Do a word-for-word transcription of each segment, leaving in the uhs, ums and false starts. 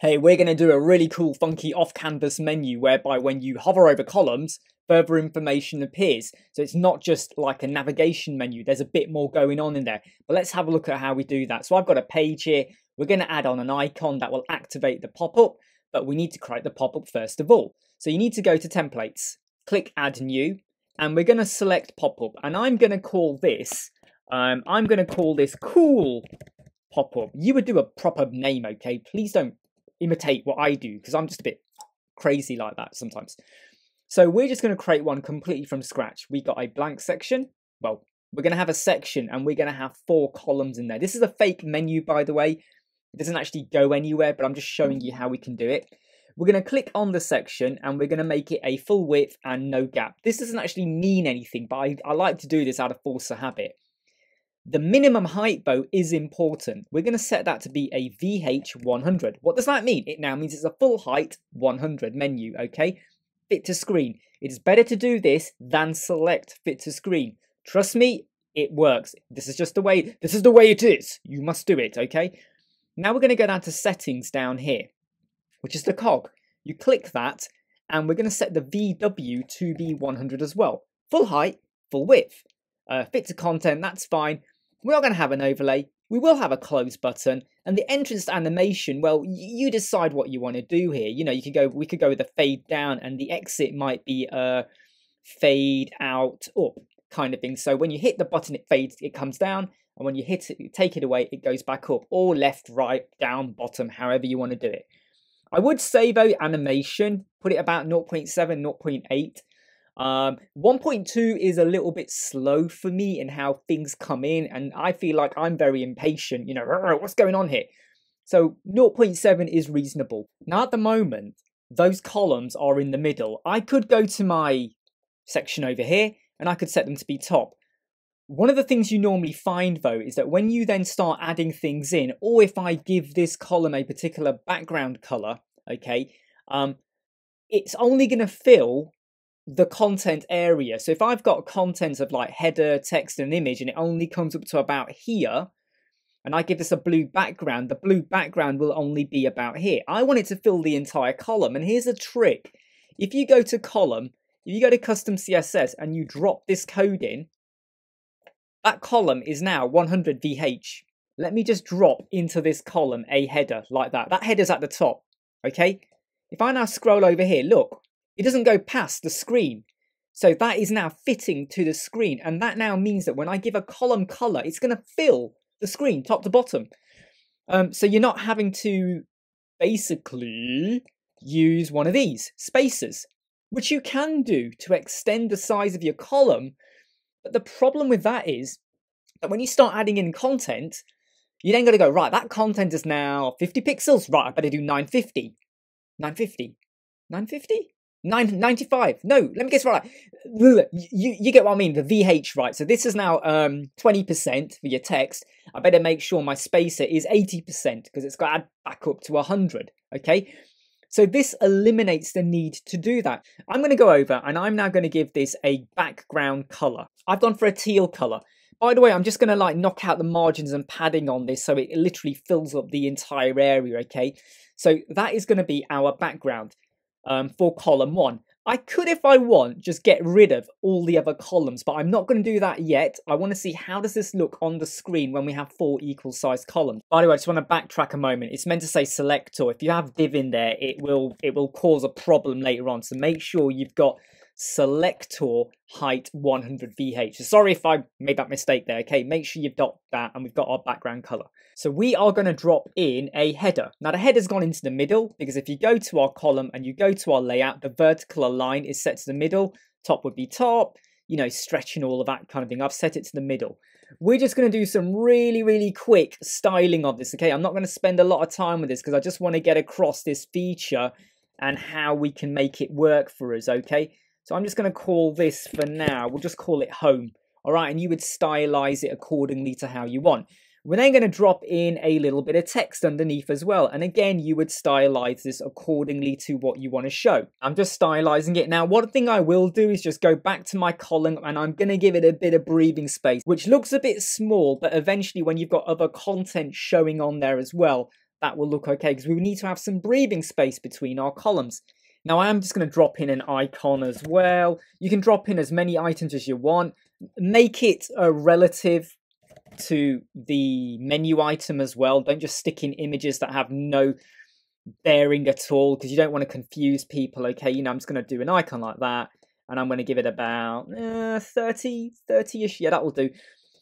Hey, we're going to do a really cool funky off-canvas menu whereby when you hover over columns, further information appears. So it's not just like a navigation menu, there's a bit more going on in there. But let's have a look at how we do that. So I've got a page here, we're going to add on an icon that will activate the pop-up, but we need to create the pop-up first of all. So you need to go to templates, click add new, and we're going to select pop-up, and I'm going to call this, um, I'm going to call this cool pop-up. You would do a proper name, okay? Please don't imitate what I do, because I'm just a bit crazy like that sometimes. So we're just going to create one completely from scratch. We got a blank section. Well, we're going to have a section and we're going to have four columns in there. This is a fake menu, by the way. It doesn't actually go anywhere, but I'm just showing you how we can do it. We're going to click on the section and we're going to make it a full width and no gap. This doesn't actually mean anything, but I, I like to do this out of force of habit. The minimum height, though, is important. We're going to set that to be a V H one hundred. What does that mean? It now means it's a full height one hundred menu, okay? Fit to screen. It is better to do this than select fit to screen. Trust me, it works. This is just the way, this is the way it is. You must do it, okay? Now we're going to go down to settings down here, which is the cog. You click that, and we're going to set the V W to be one hundred as well. Full height, full width. Uh, fit to content, that's fine. We're not going to have an overlay. We will have a close button, and the entrance to animation, well, you decide what you want to do here. You know, you could go, we could go with a fade down, and the exit might be a fade out up kind of thing. So when you hit the button, it fades, it comes down, and when you hit it, you take it away, it goes back up, or left, right, down, bottom, however you want to do it. I would say, though, animation, put it about zero point seven, zero point eight. Um, one point two is a little bit slow for me in how things come in, and I feel like I'm very impatient, you know, what's going on here? So zero point seven is reasonable. Now at the moment, those columns are in the middle. I could go to my section over here and I could set them to be top. One of the things you normally find, though, is that when you then start adding things in, or if I give this column a particular background color, okay, um, it's only going to fill the content area. So if I've got content of like header, text and image, and it only comes up to about here, and I give this a blue background, the blue background will only be about here. I want it to fill the entire column. And here's a trick. If you go to column, if you go to custom C S S and you drop this code in, that column is now one hundred V H. Let me just drop into this column a header like that. That header's at the top. Okay. If I now scroll over here, look, it doesn't go past the screen. So that is now fitting to the screen. And that now means that when I give a column color, it's going to fill the screen top to bottom. Um, so you're not having to basically use one of these spacers, which you can do to extend the size of your column. But the problem with that is that when you start adding in content, you then got to go, right, that content is now fifty pixels. Right, I better do nine fifty, nine fifty, nine fifty. nine ninety-five. No, let me guess right. You, you get what I mean, the V H, right? So this is now um, twenty percent for your text. I better make sure my spacer is eighty percent because it's got to add back up to one hundred, okay? So this eliminates the need to do that. I'm going to go over and I'm now going to give this a background color. I've gone for a teal color. By the way, I'm just going to like knock out the margins and padding on this so it literally fills up the entire area, okay? So that is going to be our background. Um, for column one. I could, if I want, just get rid of all the other columns, but I'm not going to do that yet. I want to see how does this look on the screen when we have four equal sized columns. By the way, I just want to backtrack a moment. It's meant to say selector. If you have div in there, it will it will cause a problem later on. So make sure you've got selector height one hundred V H. So sorry if I made that mistake there. Okay, make sure you've got that, and we've got our background color. So we are going to drop in a header. Now the header's gone into the middle because if you go to our column and you go to our layout, the vertical align is set to the middle. Top would be top, you know, stretching all of that kind of thing. I've set it to the middle. We're just going to do some really, really quick styling of this. Okay, I'm not going to spend a lot of time with this because I just want to get across this feature and how we can make it work for us. Okay, so I'm just going to call this for now. We'll just call it home. All right, and you would stylize it accordingly to how you want. We're then going to drop in a little bit of text underneath as well. And again, you would stylize this accordingly to what you want to show. I'm just stylizing it. Now, one thing I will do is just go back to my column and I'm going to give it a bit of breathing space, which looks a bit small, but eventually when you've got other content showing on there as well, that will look okay, because we need to have some breathing space between our columns. Now I am just going to drop in an icon as well. You can drop in as many items as you want. Make it a relative to the menu item as well. Don't just stick in images that have no bearing at all, because you don't want to confuse people. Okay, you know, I'm just going to do an icon like that, and I'm going to give it about uh, thirty, thirty-ish. Yeah, that will do.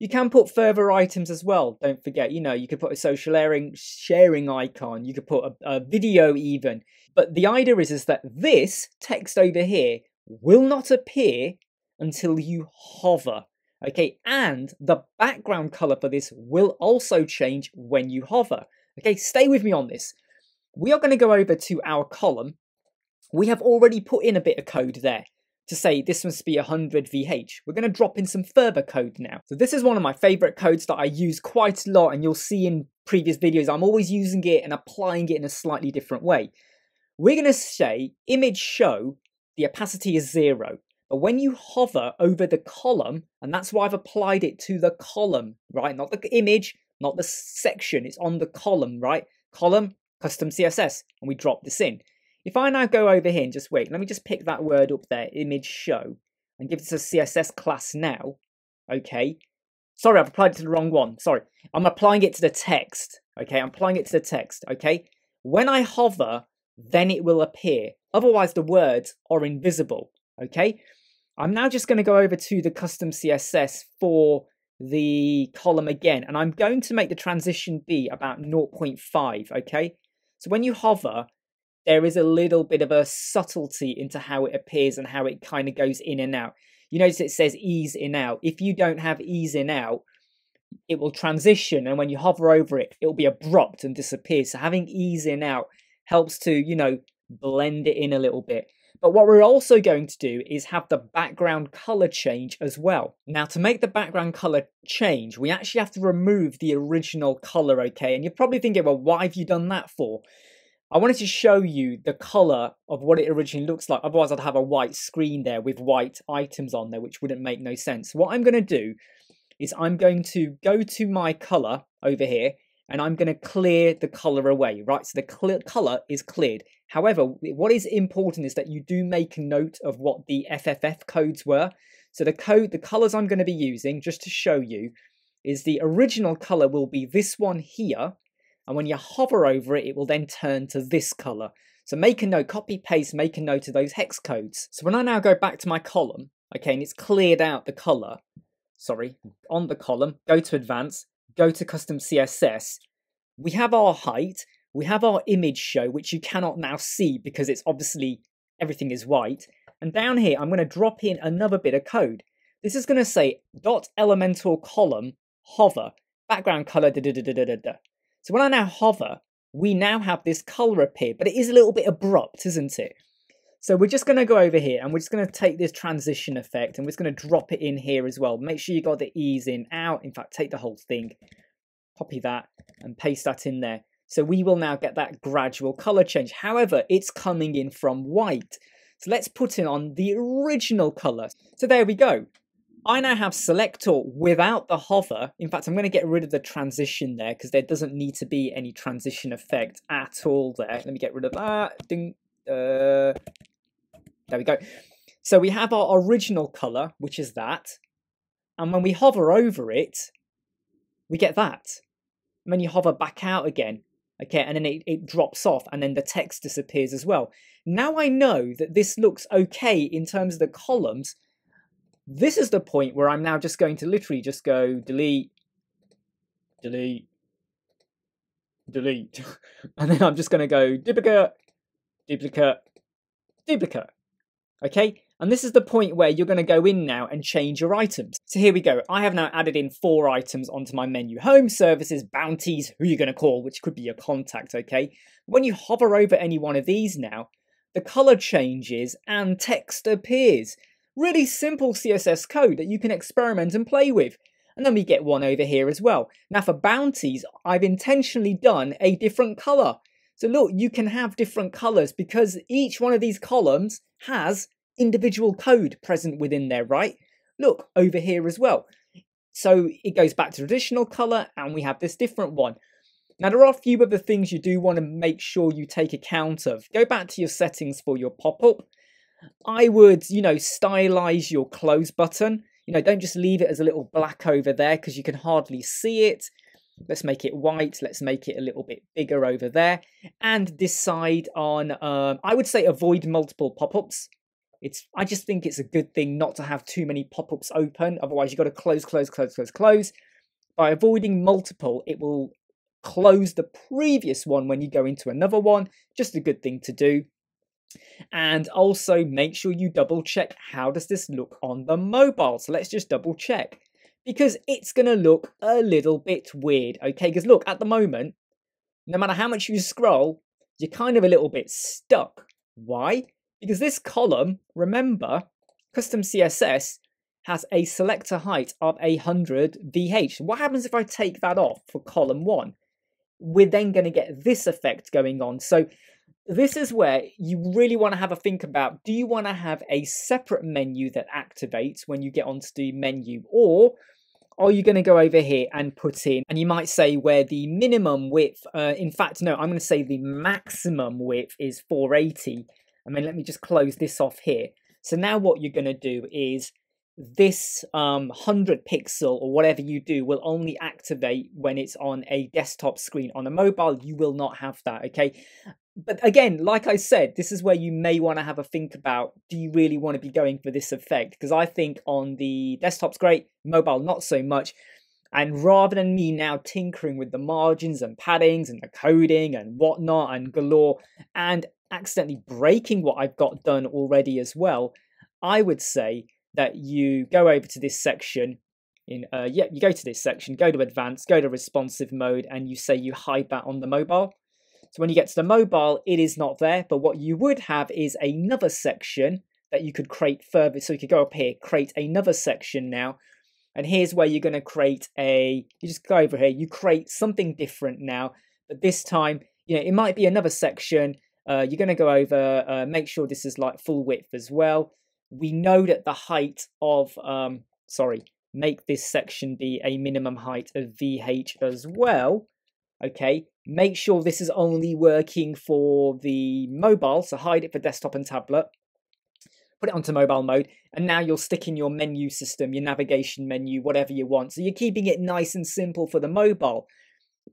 You can put further items as well. Don't forget, you know, you could put a social sharing, sharing icon. You could put a, a video even. But the idea is, is that this text over here will not appear until you hover. Okay, and the background color for this will also change when you hover. Okay, stay with me on this. We are going to go over to our column. We have already put in a bit of code there to say this must be one hundred V H. We're going to drop in some further code now. So this is one of my favorite codes that I use quite a lot, and you'll see in previous videos I'm always using it and applying it in a slightly different way. We're going to say image show, the opacity is zero. But when you hover over the column, and that's why I've applied it to the column, right? Not the image, not the section, it's on the column, right? Column, custom C S S, and we drop this in. If I now go over here and just wait, let me just pick that word up there, image show, and give this a C S S class now. Okay. Sorry, I've applied it to the wrong one. Sorry. I'm applying it to the text. Okay. I'm applying it to the text. Okay. When I hover, then it will appear. Otherwise, the words are invisible. Okay. I'm now just going to go over to the custom C S S for the column again, and I'm going to make the transition be about zero point five. Okay. So when you hover, there is a little bit of a subtlety into how it appears and how it kind of goes in and out. You notice it says ease in out. If you don't have ease in out, it will transition, and when you hover over it, it will be abrupt and disappear. So having ease in out helps to, you know, blend it in a little bit. But what we're also going to do is have the background color change as well. Now, to make the background color change, we actually have to remove the original color, okay? And you're probably thinking, well, why have you done that for? I wanted to show you the color of what it originally looks like. Otherwise, I'd have a white screen there with white items on there, which wouldn't make no sense. What I'm going to do is I'm going to go to my color over here, and I'm going to clear the color away, right? So the clear color is cleared. However, what is important is that you do make a note of what the F F F codes were. So the code, the colors I'm going to be using, just to show you, is the original color will be this one here. And when you hover over it, it will then turn to this color. So make a note, copy, paste, make a note of those hex codes. So when I now go back to my column, okay, and it's cleared out the color, sorry, on the column, go to advanced, go to custom C S S. We have our height, we have our image show, which you cannot now see because it's obviously, everything is white. And down here, I'm going to drop in another bit of code. This is going to say dot elemental column, hover, background color, da da da da da da. So when I now hover, we now have this color appear, but it is a little bit abrupt, isn't it? So we're just going to go over here, and we're just going to take this transition effect, and we're just going to drop it in here as well. Make sure you got the ease in out. In fact, take the whole thing, copy that, and paste that in there. So we will now get that gradual color change. However, it's coming in from white. So let's put in on the original color. So there we go. I now have selector without the hover. In fact, I'm going to get rid of the transition there because there doesn't need to be any transition effect at all there. Let me get rid of that. Ding. Uh, there we go. So we have our original color, which is that. And when we hover over it, we get that. And then you hover back out again. Okay, and then it, it drops off, and then the text disappears as well. Now I know that this looks okay in terms of the columns. This is the point where I'm now just going to literally just go delete, delete, delete. And then I'm just going to go duplicate, duplicate, duplicate. Okay. And this is the point where you're going to go in now and change your items. So here we go. I have now added in four items onto my menu. Home, services, bounties, who you're going to call, which could be your contact. Okay. When you hover over any one of these now, the color changes and text appears. Really simple C S S code that you can experiment and play with. And then we get one over here as well. Now for bounties, I've intentionally done a different color. So look, you can have different colors because each one of these columns has individual code present within there, right? Look over here as well. So it goes back to traditional color, and we have this different one. Now there are a few other things you do want to make sure you take account of. Go back to your settings for your pop-up. I would, you know, stylize your close button. You know, don't just leave it as a little black over there because you can hardly see it. Let's make it white. Let's make it a little bit bigger over there and decide on, um, I would say avoid multiple pop-ups. It's, I just think it's a good thing not to have too many pop-ups open. Otherwise, you've got to close, close, close, close, close. By avoiding multiple, it will close the previous one when you go into another one. Just a good thing to do. And also make sure you double check, how does this look on the mobile? So let's just double check, because it's going to look a little bit weird, okay? Because look, at the moment, no matter how much you scroll, you're kind of a little bit stuck. Why? Because this column, remember, custom C S S has a selector height of one hundred V H. What happens if I take that off for column one? We're then going to get this effect going on. So this is where you really want to have a think about, do you want to have a separate menu that activates when you get onto the menu, or are you going to go over here and put in, and you might say where the minimum width, uh, in fact, no, I'm going to say the maximum width is four eighty. I mean, let me just close this off here. So now what you're going to do is this um, one hundred pixel or whatever you do will only activate when it's on a desktop screen. On a mobile, you will not have that, okay? But again, like I said, this is where you may want to have a think about, do you really want to be going for this effect? Because I think on the desktop's great, mobile not so much. And rather than me now tinkering with the margins and paddings and the coding and whatnot and galore and accidentally breaking what I've got done already as well, I would say that you go over to this section. In uh, yeah, you go to this section, go to advanced, go to responsive mode, and you say you hide that on the mobile. So when you get to the mobile, it is not there. But what you would have is another section that you could create further. So you could go up here, create another section now. And here's where you're going to create a, you just go over here, you create something different now. But this time, you know, it might be another section. Uh, you're going to go over, uh, make sure this is like full width as well. We know that the height of, um, sorry, make this section be a minimum height of V H as well. Okay, make sure this is only working for the mobile, so hide it for desktop and tablet. Put it onto mobile mode, and now you'll stick in your menu system, your navigation menu, whatever you want. So you're keeping it nice and simple for the mobile.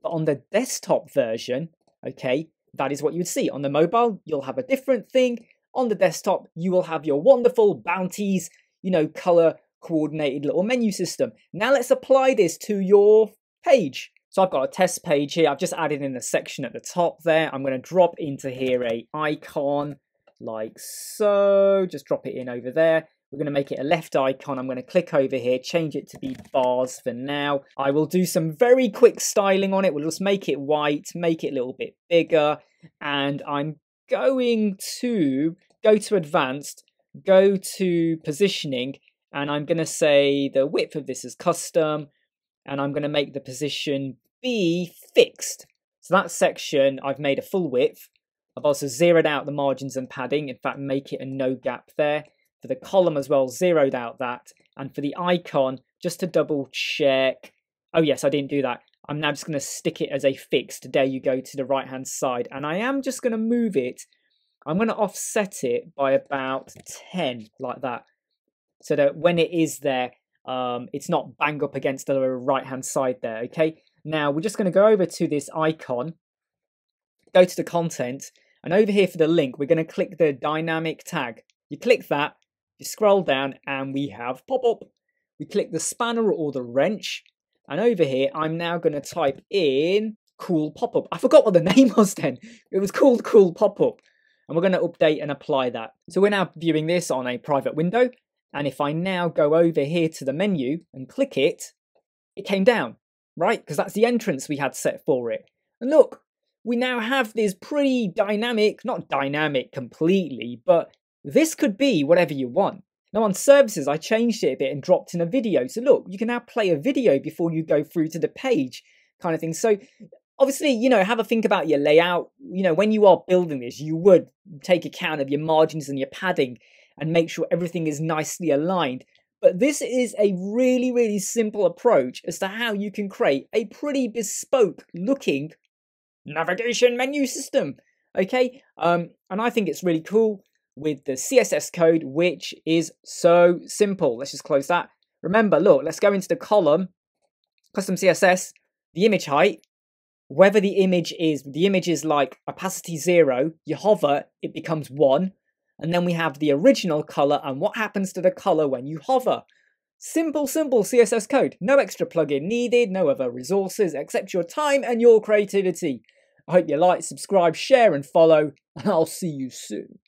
But on the desktop version, okay, that is what you'd see. On the mobile, you'll have a different thing. On the desktop, you will have your wonderful bounties, you know, color coordinated little menu system. Now let's apply this to your page. So I've got a test page here. I've just added in a section at the top there. I'm going to drop into here a icon like so. Just drop it in over there. We're going to make it a left icon. I'm going to click over here, change it to be bars for now. I will do some very quick styling on it. We'll just make it white, make it a little bit bigger. And I'm going to go to advanced, go to positioning, and I'm going to say the width of this is custom. And I'm going to make the position be fixed. So that section I've made a full width. I've also zeroed out the margins and padding. In fact, make it a no gap there. For the column as well, zeroed out that. And for the icon, just to double check. Oh yes, I didn't do that. I'm now just going to stick it as a fixed. There you go, to the right hand side. And I am just going to move it. I'm going to offset it by about ten, like that. So that when it is there, Um, it's not bang up against the right hand side there, okay? Now we're just going to go over to this icon, go to the content, and over here for the link, we're going to click the dynamic tag. You click that, you scroll down, and we have pop-up. We click the spanner or the wrench, and over here, I'm now going to type in cool pop-up. I forgot what the name was then. It was called cool pop-up, and we're going to update and apply that. So we're now viewing this on a private window. And if I now go over here to the menu and click it, it came down, right? Because that's the entrance we had set for it. And look, we now have this pretty dynamic, not dynamic completely, but this could be whatever you want. Now on services, I changed it a bit and dropped in a video. So look, you can now play a video before you go through to the page kind of thing. So obviously, you know, have a think about your layout. You know, when you are building this, you would take account of your margins and your padding and make sure everything is nicely aligned. But this is a really, really simple approach as to how you can create a pretty bespoke looking navigation menu system. Okay, um, and I think it's really cool with the C S S code, which is so simple. Let's just close that. Remember, look, let's go into the column, custom C S S, the image height, whether the image is, the image is like opacity zero, you hover, it becomes one. And then we have the original color and what happens to the color when you hover. Simple, simple C S S code. No extra plugin needed, no other resources except your time and your creativity. I hope you like, subscribe, share and follow, and I'll see you soon.